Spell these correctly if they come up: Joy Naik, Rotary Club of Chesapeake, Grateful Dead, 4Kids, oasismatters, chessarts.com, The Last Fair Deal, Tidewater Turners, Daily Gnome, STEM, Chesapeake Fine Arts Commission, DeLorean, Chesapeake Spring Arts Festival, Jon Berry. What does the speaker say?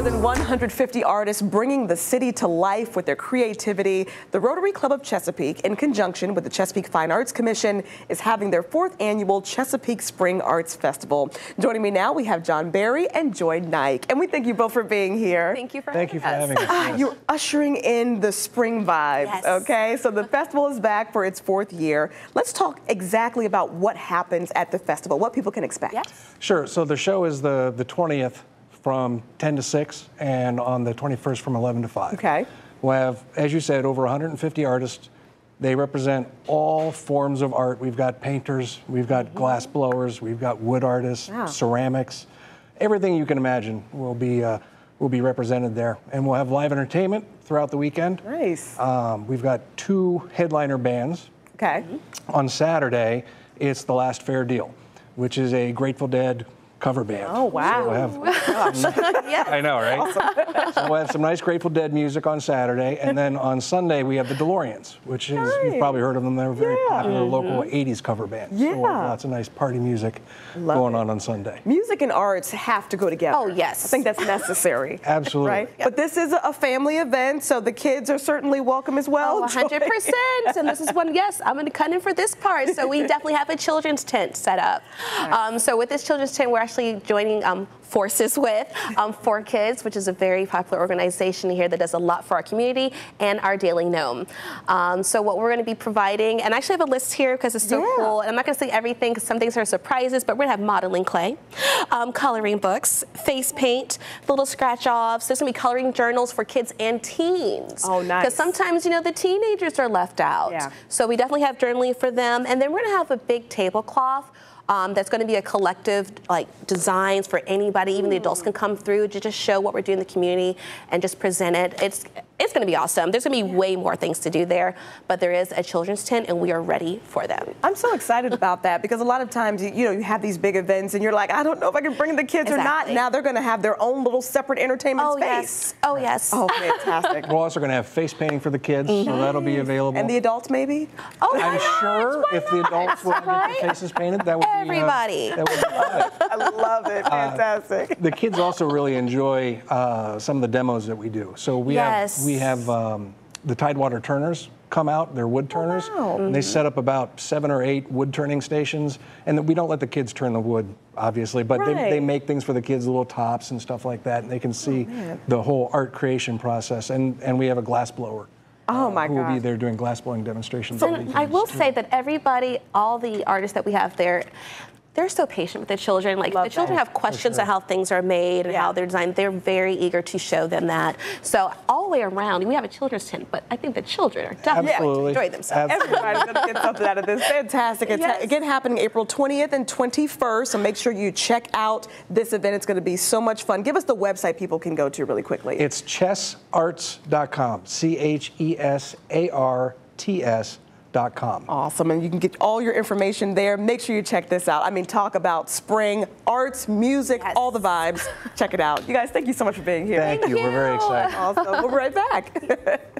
more than 150 artists bringing the city to life with their creativity, the Rotary Club of Chesapeake, in conjunction with the Chesapeake Fine Arts Commission, is having their 4th annual Chesapeake Spring Arts Festival. Joining me now, we have Jon Berry and Joy Naik, and we thank you both for being here. Thank you for having us. Yes. You're ushering in the spring vibes, yes. Okay? So the festival is back for its 4th year. Let's talk exactly about what happens at the festival, what people can expect. Yes. Sure. So the show is the 20th. From 10 to 6, and on the 21st from 11 to 5. Okay. We'll have, as you said, over 150 artists. They represent all forms of art. We've got painters, we've got glass blowers, we've got wood artists, ceramics. Everything you can imagine will be represented there. And we'll have live entertainment throughout the weekend. Nice. We've got 2 headliner bands. Okay. On Saturday, it's The Last Fair Deal, which is a Grateful Dead cover band. Oh, wow. So we'll have, yes. I know, right? Awesome. So we'll have some nice Grateful Dead music on Saturday, and then on Sunday we have the DeLoreans, which is, you've probably heard of them, they're a very popular local 80s cover band. Yeah. So we'll have lots of nice party music going on Sunday. Music and arts have to go together. Oh, yes. I think that's necessary. Absolutely. Right? Yep. But this is a family event, so the kids are certainly welcome as well. Oh, 100%. And this is one, yes, I'm going to cut in for this part. So we definitely have a children's tent set up. Right. So with this children's tent, we're actually joining forces with 4Kids, which is a very popular organization here that does a lot for our community, and our Daily Gnome. So what we're going to be providing, and I actually have a list here because it's so cool, and I'm not going to say everything because some things are surprises, but we're going to have modeling clay, coloring books, face paint, little scratch-offs. There's going to be coloring journals for kids and teens. Oh, nice. Because sometimes, you know, the teenagers are left out. Yeah. So we definitely have journaling for them, and then we're going to have a big tablecloth that's going to be a collective, like, designs for anybody, even the adults can come through to just show what we're doing in the community and just present it. It's going to be awesome. There's going to be way more things to do there, but there is a children's tent, and we are ready for them. I'm so excited about that, because a lot of times, you know, you have these big events, and you're like, I don't know if I can bring the kids or not. Now they're going to have their own little separate entertainment space. Yes. Oh, yes. Oh, fantastic. We're also going to have face painting for the kids, so that'll be available. And the adults, maybe? Oh, I'm sure if the adults were to get their faces painted, that would be that would be live. I love it. Fantastic. The kids also really enjoy some of the demos that we do. So we have the Tidewater Turners come out, they're wood turners. Oh, wow. And they set up about 7 or 8 wood turning stations, and we don't let the kids turn the wood, obviously, but they make things for the kids, little tops and stuff like that, and they can see the whole art creation process. And we have a glass blower. Oh my God! Who will be there doing glass blowing demonstrations. So I will say that everybody, all the artists that we have there, they're so patient with the children. Like, the children have questions on how things are made and how they're designed. They're very eager to show them that. So all the way around, we have a children's tent, but I think the children are definitely going to enjoy themselves. Everybody's going to get something out of this. Fantastic. It's again happening April 20th and 21st, so make sure you check out this event. It's going to be so much fun. Give us the website people can go to really quickly. It's chessarts.com, CHESARTS.com. Awesome, and you can get all your information there. Make sure you check this out. I mean, talk about spring, arts, music, all the vibes. Check it out. You guys, thank you so much for being here. Thank you. We're very excited. Awesome. We'll be right back.